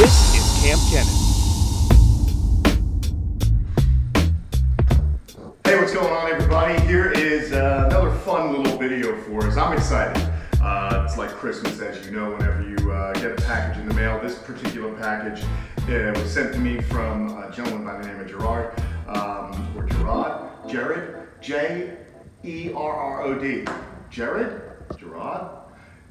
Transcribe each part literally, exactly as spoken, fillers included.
This is Kamp Kenan. Hey, what's going on, everybody? Here is uh, another fun little video for us. I'm excited. Uh, it's like Christmas, as you know, whenever you uh, get a package in the mail. This particular package uh, was sent to me from a gentleman by the name of Jerrod, um, or Jerrod, Jerrod, J E R R O D. Jerrod? Jerrod?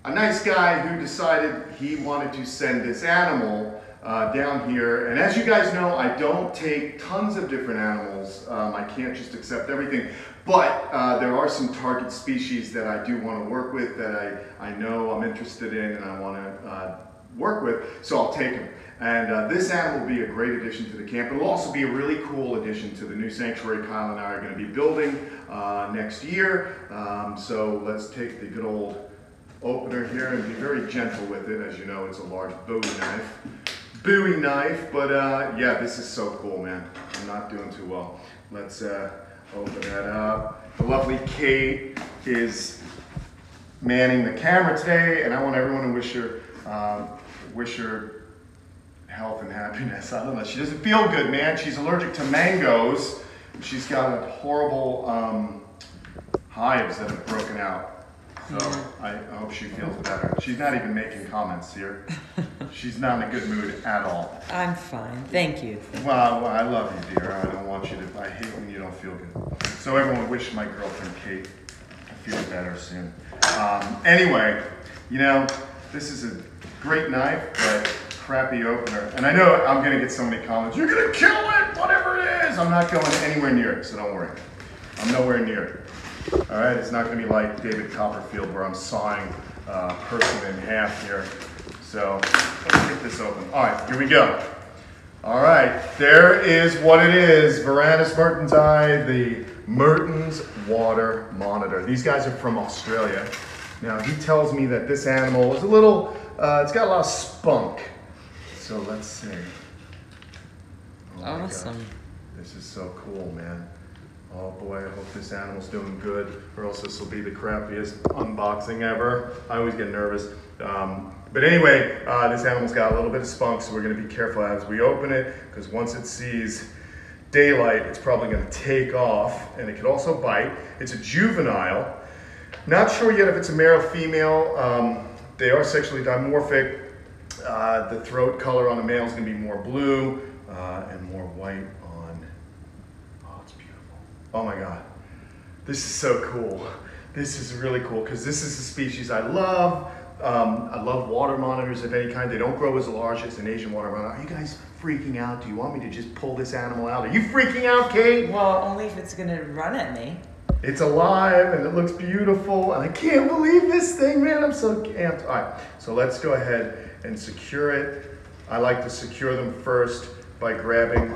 A nice guy who decided he wanted to send this animal uh, down here. And as you guys know, I don't take tons of different animals. Um, I can't just accept everything. But uh, there are some target species that I do want to work with that I, I know I'm interested in and I want to uh, work with. So I'll take them. And uh, this animal will be a great addition to the camp. It'll also be a really cool addition to the new sanctuary Kyle and I are going to be building uh, next year. Um, so let's take the good old opener here and be very gentle with it. As you know, it's a large Bowie knife. Bowie knife, but uh, yeah, this is so cool, man. I'm not doing too well. Let's uh, open that up. The lovely Kate is manning the camera today, and I want everyone to wish her, um, wish her health and happiness. I don't know. She doesn't feel good, man. She's allergic to mangoes. She's got a horrible um, hives that have broken out. So I hope she feels better. She's not even making comments here. She's not in a good mood at all. I'm fine. Thank you. Well, I love you, dear. I don't want you to, I hate when you don't feel good. So everyone wish my girlfriend, Kate, feels better soon. Um, anyway, you know, this is a great knife, but crappy opener. And I know I'm going to get so many comments. You're going to kill it, whatever it is. I'm not going anywhere near it, so don't worry. I'm nowhere near it. All right, it's not going to be like David Copperfield where I'm sawing a uh, person in half here. So let's get this open. All right, here we go. All right, there is what it is. Varanus Mertensi, the Mertens Water Monitor. These guys are from Australia. Now, he tells me that this animal is a little, uh, it's got a lot of spunk. So let's see. Oh awesome. This is so cool, man. Oh boy, I hope this animal's doing good, or else this will be the crappiest unboxing ever. I always get nervous. Um, but anyway, uh, this animal's got a little bit of spunk, so we're gonna be careful as we open it, because once it sees daylight, it's probably gonna take off, and it could also bite. It's a juvenile. Not sure yet if it's a male or female. Um, they are sexually dimorphic. Uh, the throat color on the male is gonna be more blue uh, and more white. Oh my God, this is so cool. This is really cool because this is a species I love. Um, I love water monitors of any kind. They don't grow as large as an Asian water monitor. Are you guys freaking out? Do you want me to just pull this animal out? Are you freaking out, Kate? Well, only if it's gonna run at me. It's alive and it looks beautiful and I can't believe this thing, man. I'm so amped. All right, so let's go ahead and secure it. I like to secure them first by grabbing,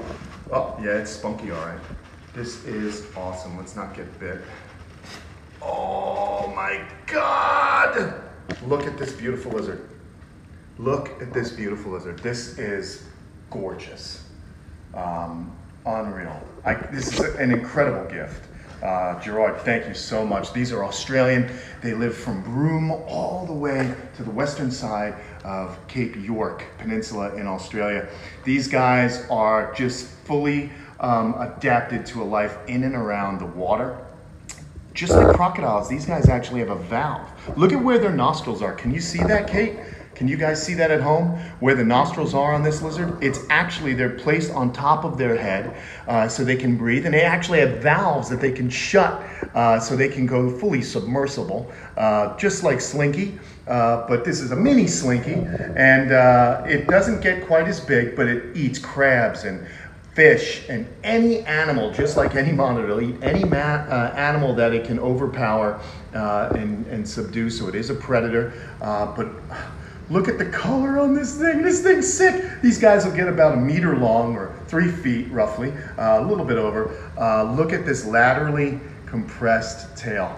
oh yeah, it's spunky, all right. This is awesome. Let's not get bit. Oh my God! Look at this beautiful lizard. Look at this beautiful lizard. This is gorgeous. Um, unreal. I, this is an incredible gift. Uh, Jerrod, thank you so much. These are Australian. They live from Broome all the way to the western side of Cape York Peninsula in Australia. These guys are just fully Um, adapted to a life in and around the water. Just like crocodiles, these guys actually have a valve. Look at where their nostrils are. Can you see that, Kate? Can you guys see that at home? Where the nostrils are on this lizard? It's actually, they're placed on top of their head uh, so they can breathe, and they actually have valves that they can shut uh, so they can go fully submersible, uh, just like SLINKY. Uh, but this is a mini SLINKY, and uh, it doesn't get quite as big, but it eats crabs and fish and any animal, just like any monitor, it'll eat any ma uh, animal that it can overpower uh, and, and subdue, so it is a predator. Uh, but look at the color on this thing. This thing's sick. These guys will get about a meter long, or three feet roughly, uh, a little bit over. Uh, look at this laterally compressed tail.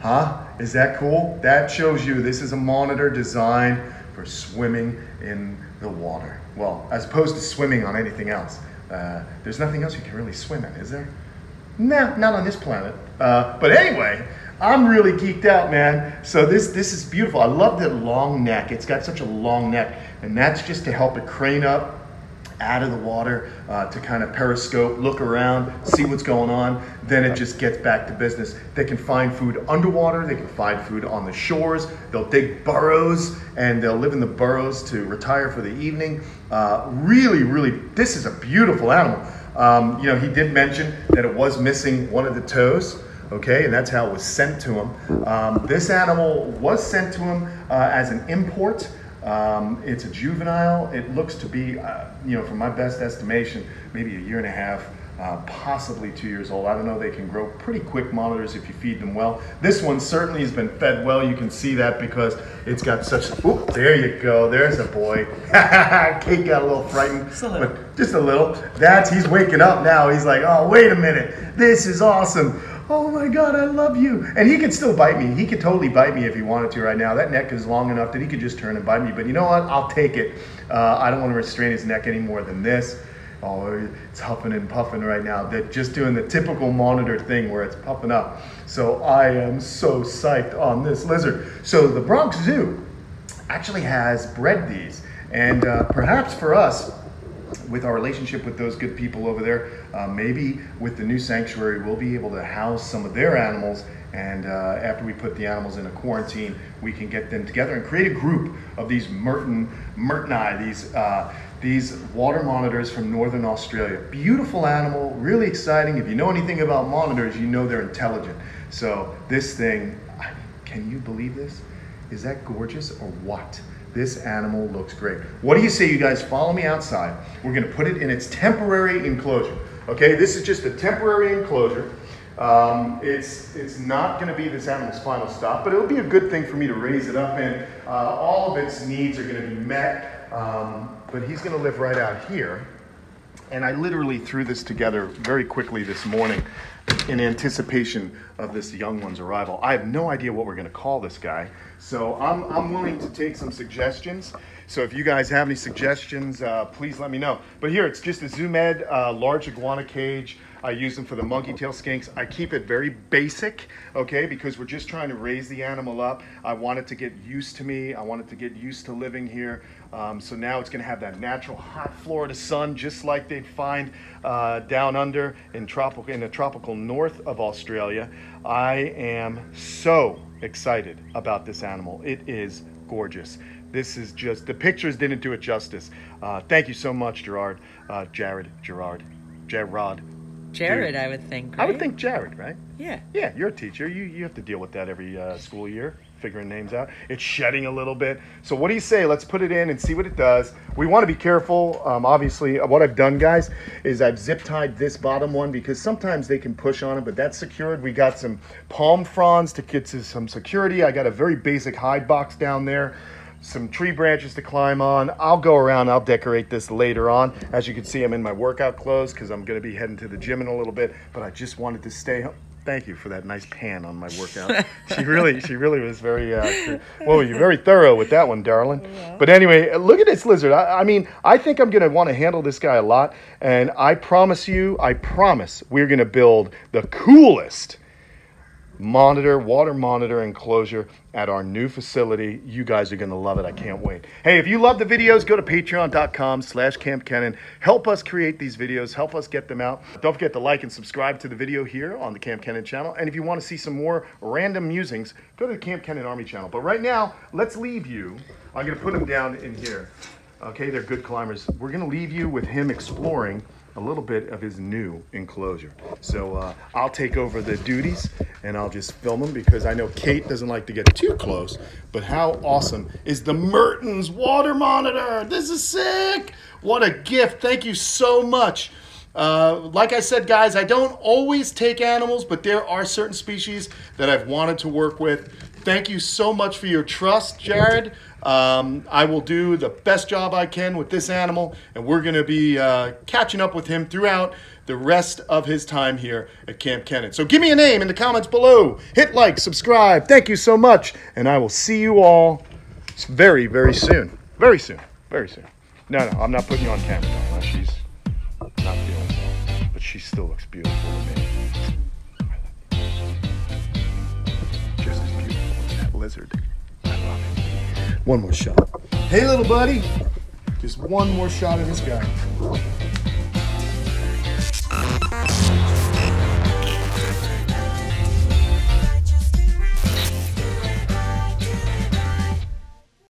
Huh? Is that cool? That shows you this is a monitor designed for swimming in the water. Well, as opposed to swimming on anything else. Uh, there's nothing else you can really swim in, is there? Nah, not on this planet. Uh, but anyway, I'm really geeked out, man. So this, this is beautiful. I love that long neck. It's got such a long neck, and that's just to help it crane up out of the water uh, to kind of periscope, look around, see what's going on. Then it just gets back to business. They can find food underwater, they can find food on the shores, they'll dig burrows, and they'll live in the burrows to retire for the evening. Uh, really, really, this is a beautiful animal. Um, you know, he did mention that it was missing one of the toes, okay, and that's how it was sent to him. Um, this animal was sent to him uh, as an import. Um, it's a juvenile. It looks to be, uh, you know, from my best estimation, maybe a year and a half, uh, possibly two years old. I don't know. They can grow pretty quick, monitors, if you feed them well. This one certainly has been fed well. You can see that because it's got such, oop, there you go. There's a boy. Kate got a little frightened, just a little. But just a little. That's, he's waking up now. He's like, oh, wait a minute. This is awesome. Oh my God, I love you. And he could still bite me. He could totally bite me if he wanted to right now. That neck is long enough that he could just turn and bite me. But you know what? I'll take it. Uh, I don't want to restrain his neck any more than this. Oh, it's huffing and puffing right now. They're just doing the typical monitor thing where it's puffing up. So I am so psyched on this lizard. So the Bronx Zoo actually has bred these. And uh, perhaps for us, with our relationship with those good people over there, uh, maybe with the new sanctuary, we'll be able to house some of their animals. And uh, after we put the animals in a quarantine, we can get them together and create a group of these Merten, Merteni, these, uh, these water monitors from Northern Australia. Beautiful animal, really exciting. If you know anything about monitors, you know they're intelligent. So this thing, can you believe this? Is that gorgeous or what? This animal looks great. What do you say you guys follow me outside? We're gonna put it in its temporary enclosure. Okay, this is just a temporary enclosure. Um, it's, it's not gonna be this animal's final stop, but it'll be a good thing for me to raise it up in. Uh, all of its needs are gonna be met, um, but he's gonna live right out here. And I literally threw this together very quickly this morning in anticipation of this young one's arrival. I have no idea what we're gonna call this guy, so I'm, I'm willing to take some suggestions. So if you guys have any suggestions, uh, please let me know. But here, it's just a Zoo Med uh, large iguana cage. I use them for the monkey tail skinks. I keep it very basic, okay, because we're just trying to raise the animal up. I want it to get used to me. I want it to get used to living here. Um, so now it's gonna have that natural hot Florida sun, just like they'd find uh, down under in, tropical, in the tropical north of Australia. I am so excited about this animal. It is gorgeous. This is just, the pictures didn't do it justice. Uh, thank you so much, Jerrod, uh, Jerrod, Jerrod, Jerrod. Jerrod, I would think, right? I would think Jerrod, right? Yeah. Yeah, you're a teacher. You, you have to deal with that every uh, school year, figuring names out. It's shedding a little bit. So what do you say? Let's put it in and see what it does. We want to be careful. Um, obviously, what I've done, guys, is I've zip-tied this bottom one because sometimes they can push on it, but that's secured. We got some palm fronds to get to some security. I got a very basic hide box down there. Some tree branches to climb on. I'll go around, I'll decorate this later on. As you can see, I'm in my workout clothes because I'm gonna be heading to the gym in a little bit, but I just wanted to stay home. Thank you for that nice pan on my workout. she really she really was very, uh, well, you're very thorough with that one, darling. Yeah. But anyway, look at this lizard. I, I mean, I think I'm going to want to handle this guy a lot. And I promise you, I promise we're going to build the coolest monitor, water monitor enclosure at our new facility. You guys are going to love it. I can't wait. Hey, if you love the videos, go to patreon.com slash Kamp Kenan. Help us create these videos. Help us get them out. Don't forget to like and subscribe to the video here on the Kamp Kenan channel. And if you want to see some more random musings, go to the Kamp Kenan Army channel. But right now, let's leave you. I'm going to put them down in here. Okay, they're good climbers. We're going to leave you with him exploring a little bit of his new enclosure. So uh, I'll take over the duties and I'll just film him because I know Kate doesn't like to get too close, but how awesome is the Mertens Water Monitor? This is sick. What a gift. Thank you so much. Uh, like I said, guys, I don't always take animals, but there are certain species that I've wanted to work with. Thank you so much for your trust, Jerrod. Um, I will do the best job I can with this animal, and we're going to be uh, catching up with him throughout the rest of his time here at Kamp Kenan. So give me a name in the comments below. Hit like, subscribe. Thank you so much, and I will see you all very, very soon. Very soon. Very soon. No, no, I'm not putting you on camera. Now. She's not feeling well, but she still looks beautiful to me. lizard. I love it. One more shot. Hey, little buddy. Just one more shot of this guy.